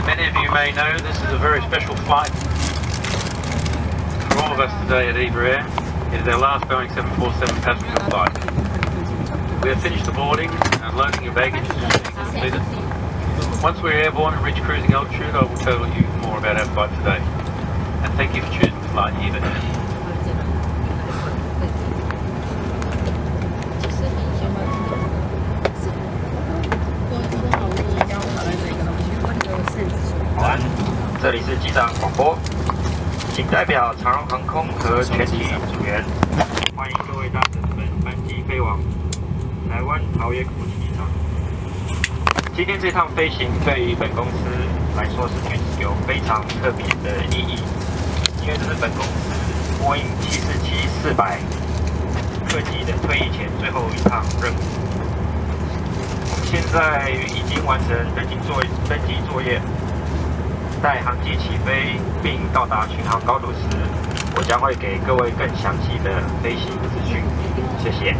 as many of you may know, this is a very special flight for all of us today at EVA Air. It is our last Boeing 747 passenger flight. We have finished the boarding and unloading your baggage is completed. Once we are airborne and reach cruising altitude, I will tell you more about our flight today. And thank you for choosing to fly EVA Air.这里是机长广播，请代表长荣航空和全体组员，欢迎各位搭乘本班机飞往台湾桃园国际机场。今天这趟飞行对于本公司来说是有非常特别的意义，因为这是本公司Boeing 747-400客机的退役前最后一趟任务。我们现在已经完成登机作业。 在航机起飞并到达巡航高度时，我将会给各位更详细的飞行资讯。谢谢。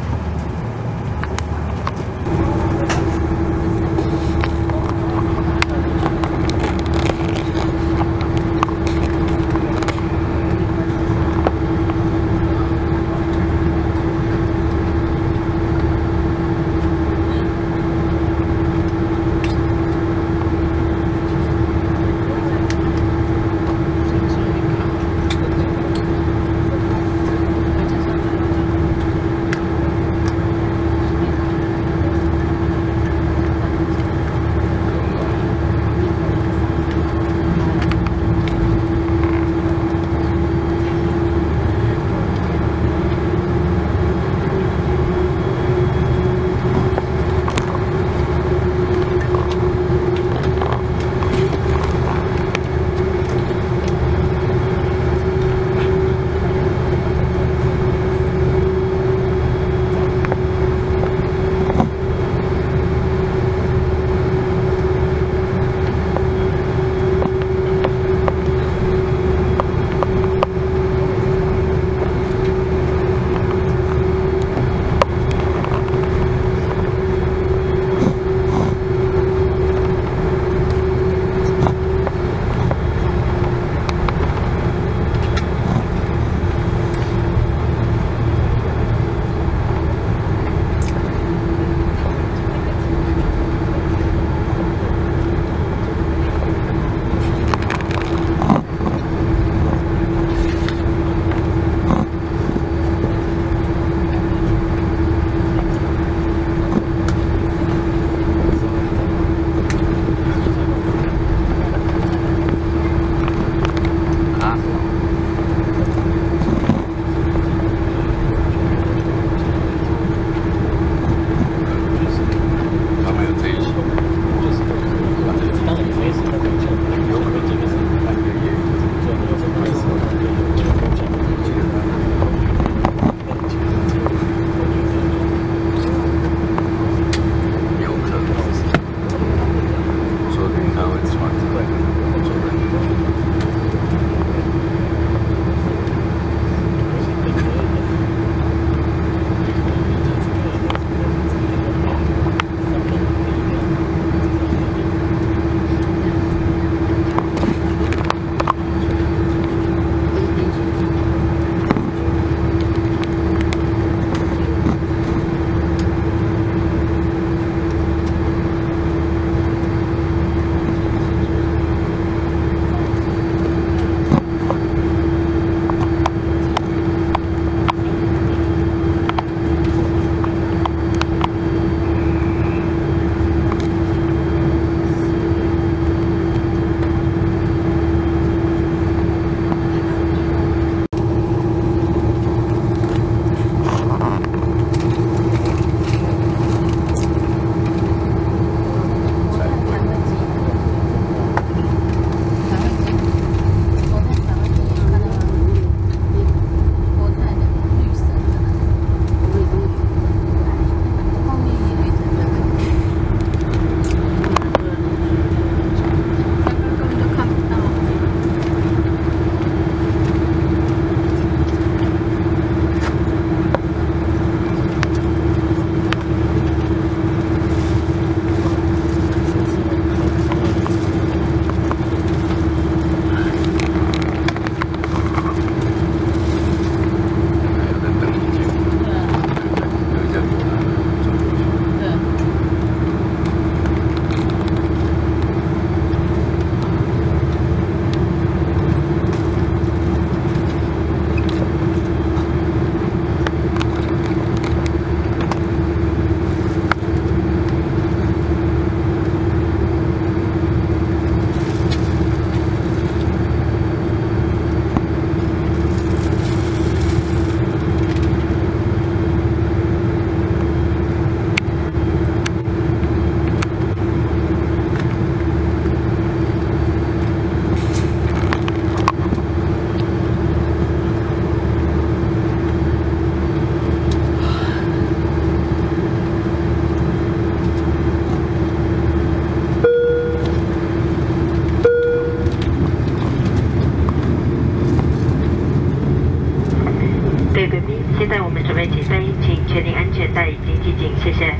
起飞，请确定安全带已经系紧，谢谢。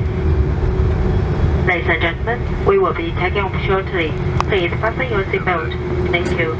Ladies and gentlemen, we will be taking off shortly. Please fasten your seatbelt. Thank you.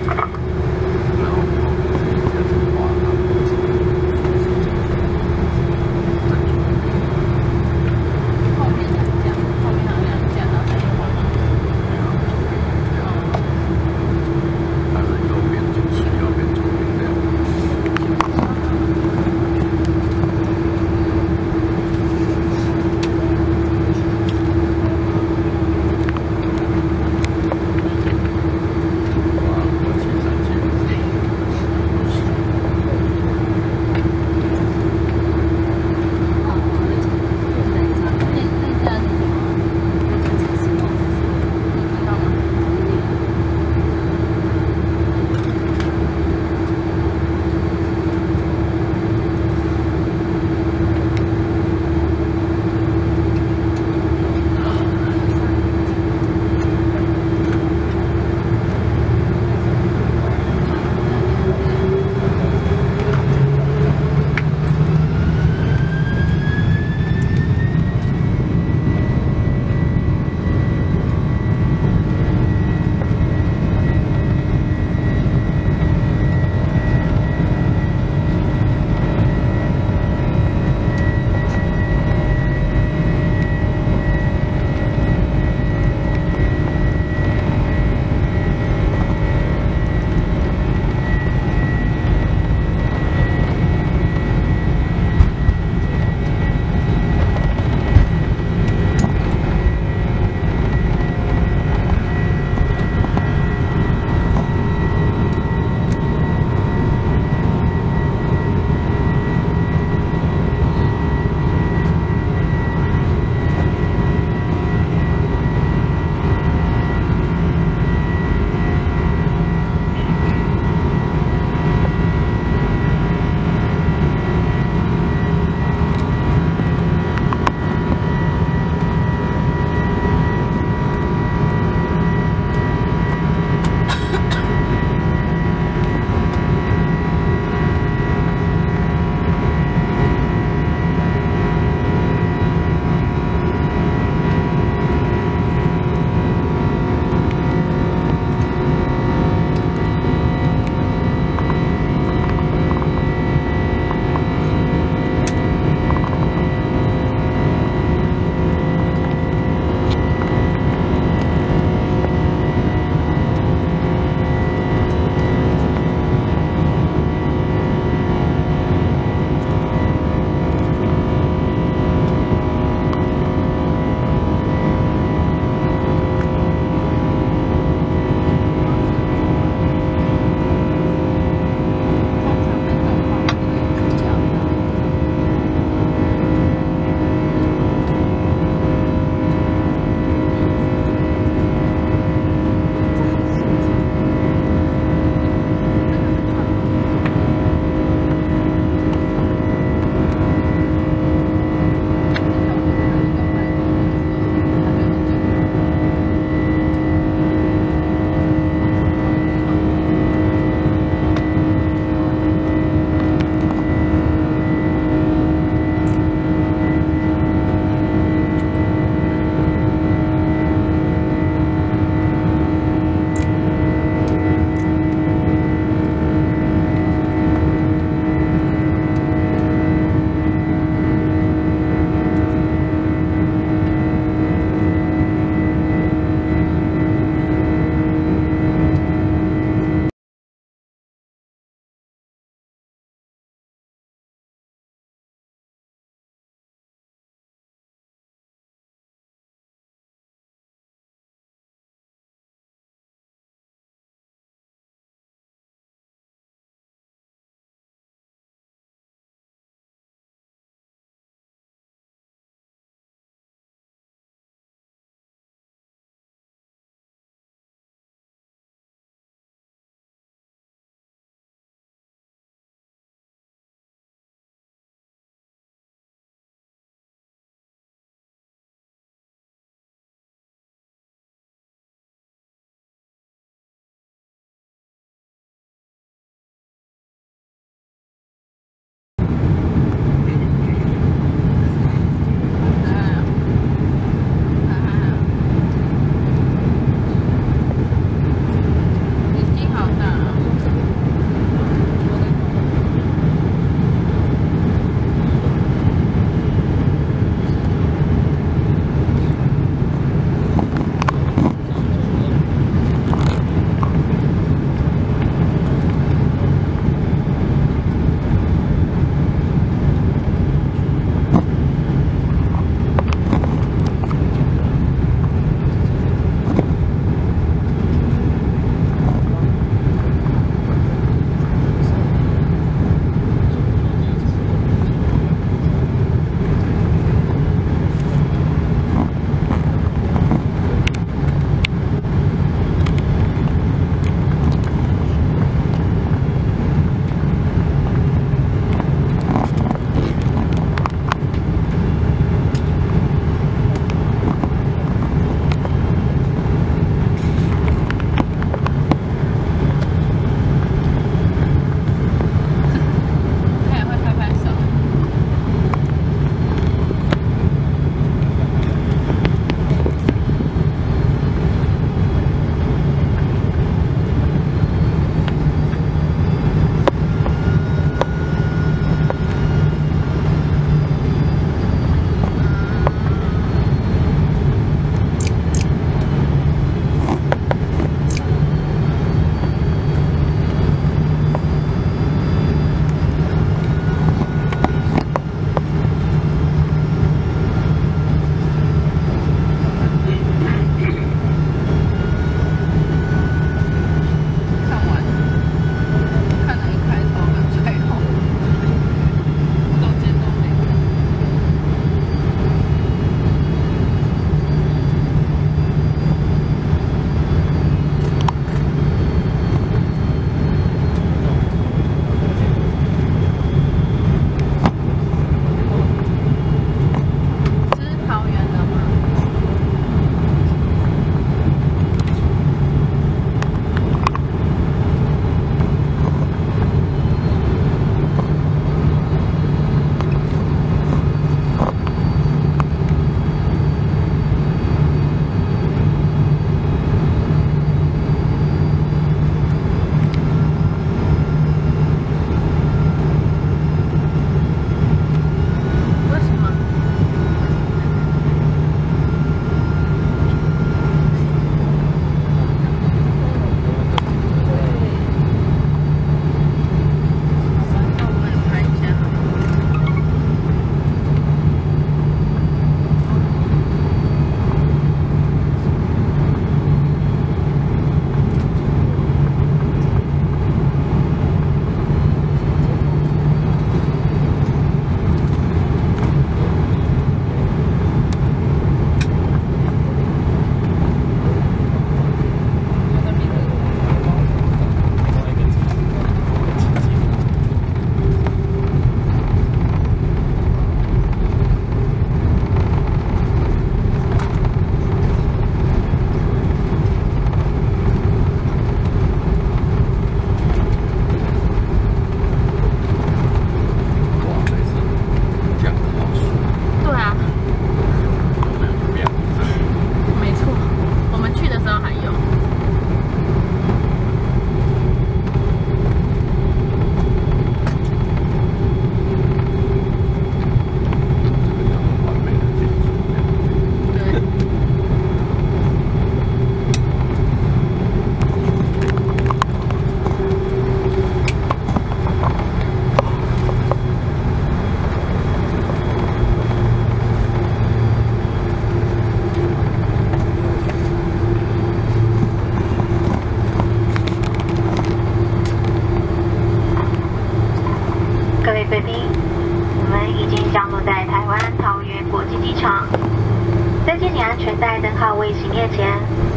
未行业前，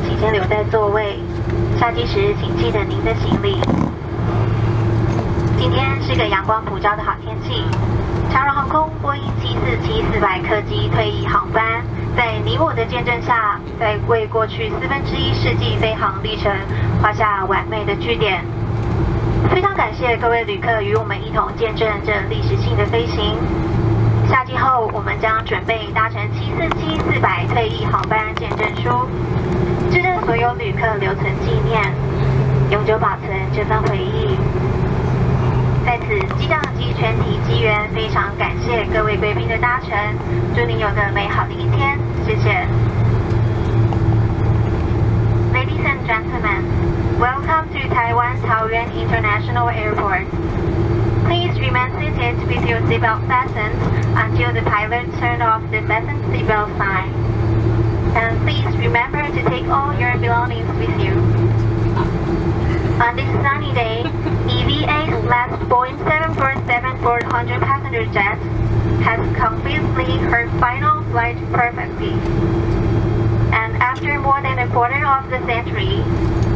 请先留在座位。下机时请记得您的行李。今天是个阳光普照的好天气。长荣航空波音747-400客机退役航班，在你我的见证下，在为过去1/4世纪飞航历程画下完美的句点。非常感谢各位旅客与我们一同见证这历史性的飞行。下机后，我们将准备搭乘747-400退役航班见证书，致赠所有旅客留存纪念，永久保存这份回忆。在此，机长及全体机员非常感谢各位贵宾的搭乘，祝您有个美好的一天，谢谢。Ladies and gentlemen, welcome to Taiwan Taoyuan International Airport. Please remain seated with your seatbelt fastened until the pilot turns off the fasten seatbelt sign. And please remember to take all your belongings with you. On this sunny day, EVA's last Boeing 747-400 passenger jet has completed her final flight perfectly. And after more than a quarter of the century,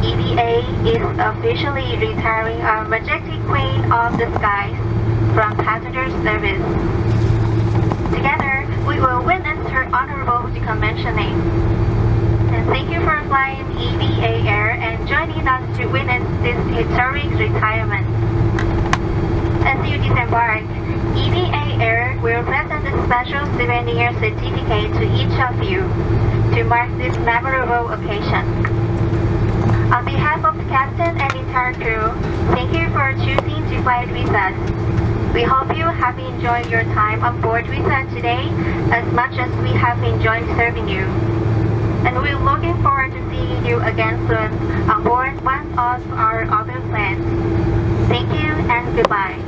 EVA is officially retiring our majestic queen of the skies from passenger service. Together, we will witness her honorable decommissioning. And thank you for flying EVA Air and joining us to witness this historic retirement. As you disembark, EVA Air will present a special souvenir certificate to each of you to mark this memorable occasion. On behalf of the captain and entire crew, thank you for choosing to fly with us. We hope you have enjoyed your time on board with us today as much as we have enjoyed serving you. And we're looking forward to seeing you again soon on board one of our other planes. Thank you and goodbye.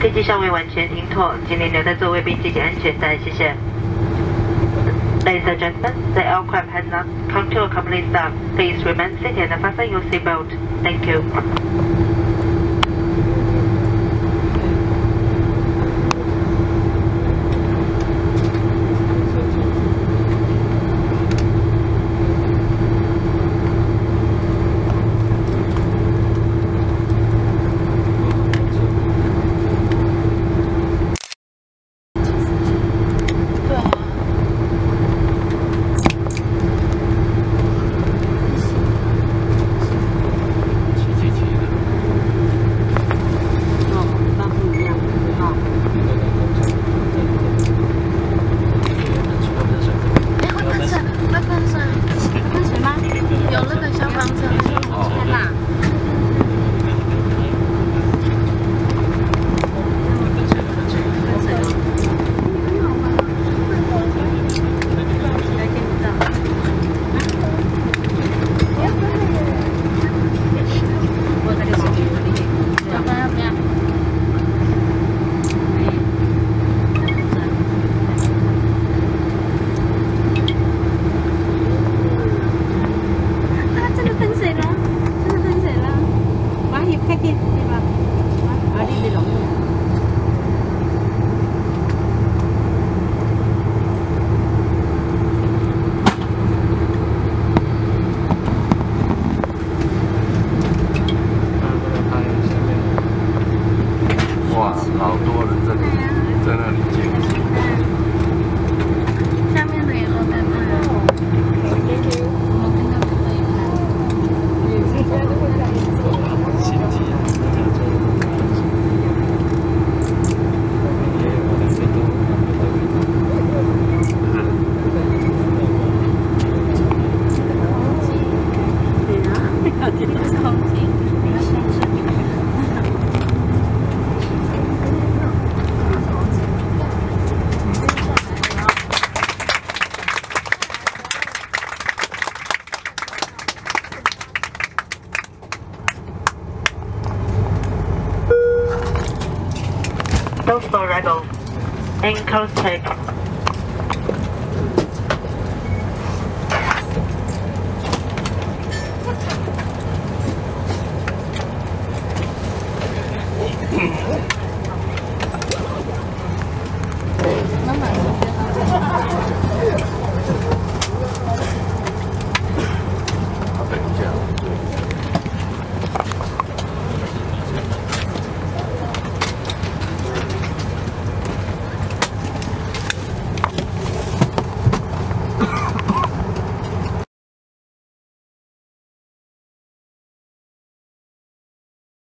飞机尚未完全停妥，请您留在座位并系紧安全带，谢谢。Ladies and gentlemen, the aircraft has not come to a complete stop. Please remain seated and fasten your seatbelt. Thank you. and close check.